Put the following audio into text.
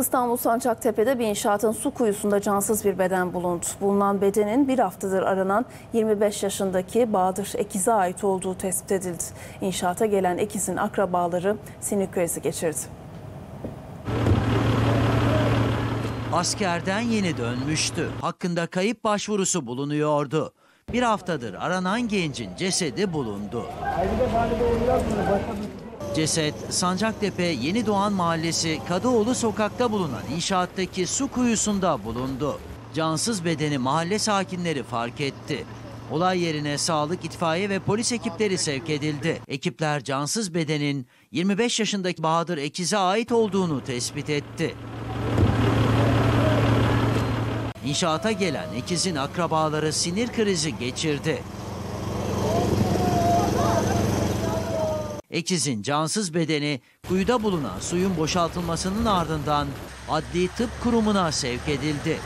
İstanbul Sancaktepe'de bir inşaatın su kuyusunda cansız bir beden bulundu. Bulunan bedenin bir haftadır aranan 25 yaşındaki Bahadır Ekiz'e ait olduğu tespit edildi. İnşaata gelen Ekiz'in akrabaları sinir krizi geçirdi. Askerden yeni dönmüştü. Hakkında kayıp başvurusu bulunuyordu. Bir haftadır aranan gencin cesedi bulundu. Ceset Sancaktepe Yenidoğan Mahallesi Kadıoğlu sokakta bulunan inşaattaki su kuyusunda bulundu. Cansız bedeni mahalle sakinleri fark etti. Olay yerine sağlık, itfaiye ve polis ekipleri sevk edildi. Ekipler cansız bedenin 25 yaşındaki Bahadır Ekiz'e ait olduğunu tespit etti. İnşaata gelen Ekiz'in akrabaları sinir krizi geçirdi. Ekiz'in cansız bedeni kuyuda bulunan suyun boşaltılmasının ardından Adli Tıp Kurumu'na sevk edildi.